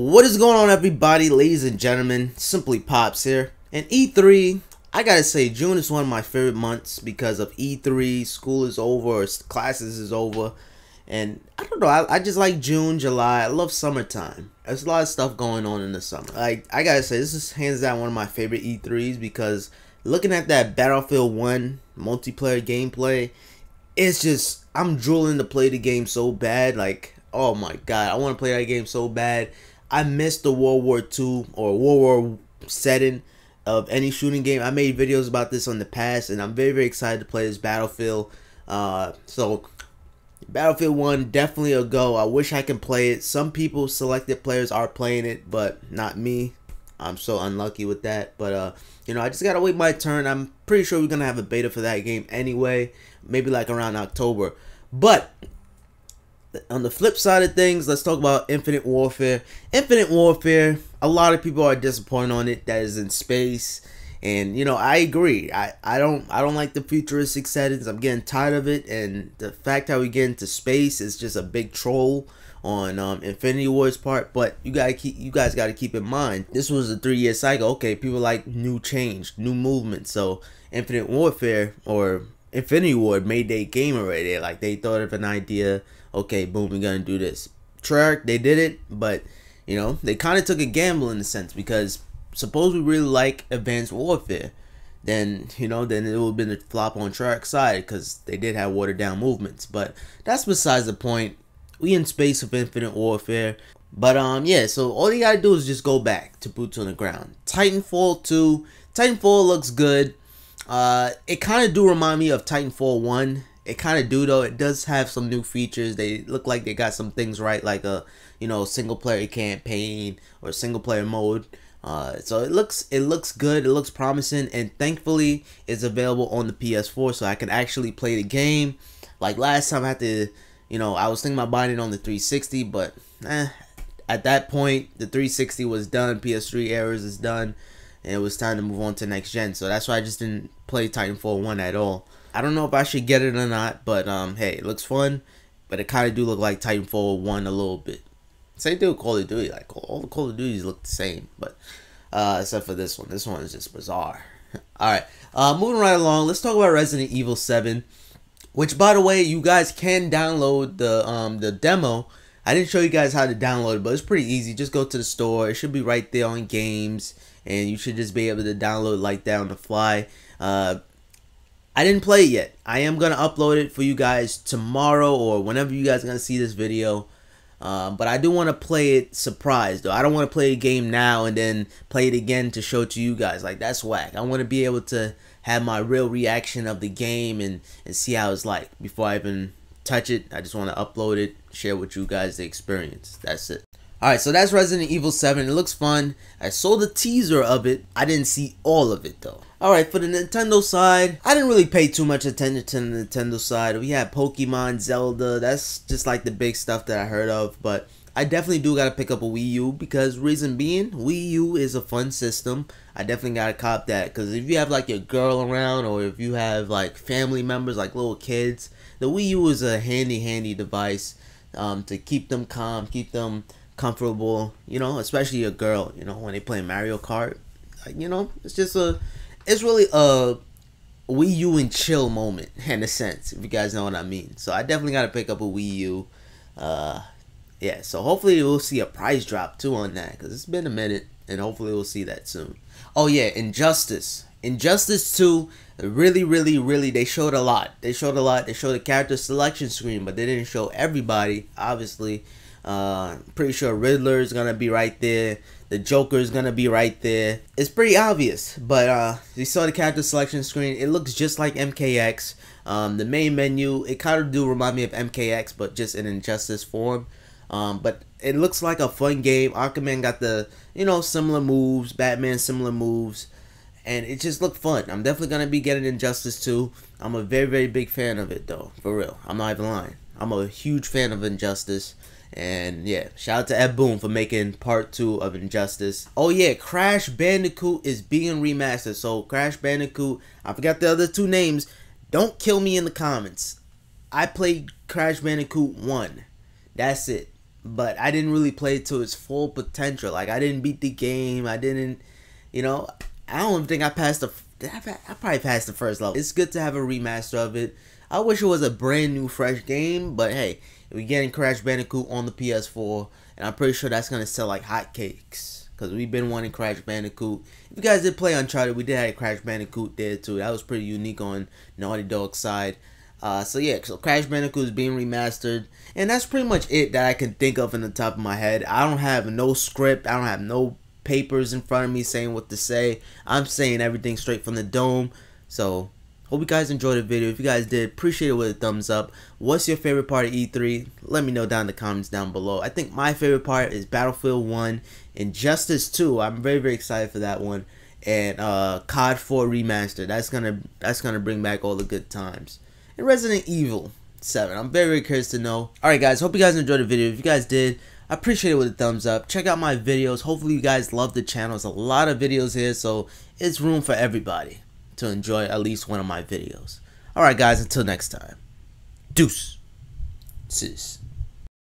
What is going on, everybody? Ladies and gentlemen, Simply Pops here. And E3, I gotta say, June is one of my favorite months because of E3. School is over, or classes is over, and I don't know, I just like June, July. I love summertime. There's a lot of stuff going on in the summer. I gotta say, this is hands down one of my favorite E3s because looking at that Battlefield 1 multiplayer gameplay, it's just, I'm drooling to play the game so bad. Like, oh my god, I want to play that game so bad. I missed the World War II or World War setting of any shooting game. I made videos about this on the past, and I'm very, very excited to play this Battlefield. So, Battlefield 1, definitely a go. I wish I can play it. Some people, selected players, are playing it, but not me. I'm so unlucky with that. But, you know, I just gotta wait my turn. I'm pretty sure we're gonna have a beta for that game anyway. Maybe like around October. But on the flip side of things, let's talk about Infinite Warfare. Infinite Warfare, a lot of people are disappointed on it, that is in space. And, you know, I agree. I don't like the futuristic settings. I'm getting tired of it. And the fact how we get into space is just a big troll on Infinity Ward's part. But you guys gotta keep in mind, this was a 3-year cycle. Okay, people like new change, new movement. So Infinite Warfare or Infinity Ward made their game already. Like, they thought of an idea. Okay, boom, we're gonna do this. Treyarch, they did it, but you know, they kind of took a gamble in a sense, because suppose we really like Advanced Warfare, then, you know, then it would have been a flop on Treyarch's side because they did have watered down movements. But that's besides the point. We in space of Infinite Warfare. But yeah, so all you gotta do is just go back to boots on the ground. Titanfall 2. Titanfall looks good. It kind of do remind me of Titanfall 1. It kind of do, though. It does have some new features. They look like they got some things right, like a, you know, single player campaign or single player mode. So it looks good. It looks promising, and thankfully it's available on the PS4, so I can actually play the game. Like last time, I had to, you know, I was thinking about buying it on the 360, but at that point the 360 was done. PS3 eras is done. And it was time to move on to next gen. So that's why I just didn't play Titanfall 1 at all. I don't know if I should get it or not, but hey, it looks fun. But it kind of do look like Titanfall 1 a little bit. Same thing with Call of Duty. Like, all the Call of Duties look the same, but except for this one. This one is just bizarre. Alright, moving right along, let's talk about Resident Evil 7. Which, by the way, you guys can download the demo. I didn't show you guys how to download it, but it's pretty easy. Just go to the store. It should be right there on games. And you should just be able to download like that on the fly. I didn't play it yet. I am going to upload it for you guys tomorrow or whenever you guys are going to see this video. But I do want to play it surprised, though. I don't want to play a game now and then play it again to show to you guys. Like, that's whack. I want to be able to have my real reaction of the game and see how it's like before I even touch it. I just want to upload it, share with you guys the experience. That's it. Alright, so that's Resident Evil 7. It looks fun. I saw the teaser of it. I didn't see all of it, though. Alright, for the Nintendo side, I didn't really pay too much attention to the Nintendo side. We had Pokemon, Zelda. That's just like the big stuff that I heard of. But I definitely do gotta pick up a Wii U, because reason being, Wii U is a fun system. I definitely gotta cop that, because if you have like your girl around, or if you have like family members, like little kids, the Wii U is a handy device to keep them calm, keep them comfortable, you know, especially a girl, you know, when they play Mario Kart. Like, you know, it's just it's really a Wii U and chill moment in a sense, if you guys know what I mean. So I definitely gotta pick up a Wii U. Yeah, so hopefully we'll see a price drop too on that, because it's been a minute, and hopefully we'll see that soon. Oh yeah, Injustice 2, really they showed a lot. They showed a character selection screen, but they didn't show everybody, obviously. Pretty sure Riddler is gonna be right there. The Joker is gonna be right there. It's pretty obvious, but you saw the character selection screen. It looks just like MKX. The main menu, it kind of do remind me of MKX, but just in Injustice form. But it looks like a fun game. Aquaman got the, you know, similar moves. Batman similar moves, and it just looked fun. I'm definitely gonna be getting Injustice 2. I'm a very big fan of it, though, for real. I'm not even lying. I'm a huge fan of Injustice. And yeah, shout out to Ed Boon for making part 2 of Injustice. Oh yeah, Crash Bandicoot is being remastered. So Crash Bandicoot, I forgot the other two names. Don't kill me in the comments. I played Crash Bandicoot 1. That's it. but I didn't really play it to its full potential. Like, I didn't beat the game. I didn't, you know, I don't think I passed the, I probably passed the first level. It's good to have a remaster of it. I wish it was a brand new, fresh game, but hey, we're getting Crash Bandicoot on the PS4, and I'm pretty sure that's going to sell like hotcakes, because we've been wanting Crash Bandicoot. If you guys did play Uncharted, we did have Crash Bandicoot there too. That was pretty unique on Naughty Dog's side. So yeah, so Crash Bandicoot is being remastered, and that's pretty much it that I can think of in the top of my head. I don't have no script, I don't have no papers in front of me saying what to say. I'm saying everything straight from the dome. So hope you guys enjoyed the video. If you guys did, appreciate it with a thumbs up. What's your favorite part of E3? Let me know down in the comments down below. I think my favorite part is Battlefield 1, Injustice 2. I'm very, very excited for that one. And COD 4 Remastered. That's gonna bring back all the good times. And Resident Evil 7. I'm very, very curious to know. Alright guys, hope you guys enjoyed the video. If you guys did, I appreciate it with a thumbs up. Check out my videos. Hopefully you guys love the channel. There's a lot of videos here, so it's room for everybody to enjoy at least one of my videos. Alright guys, until next time. Deuces.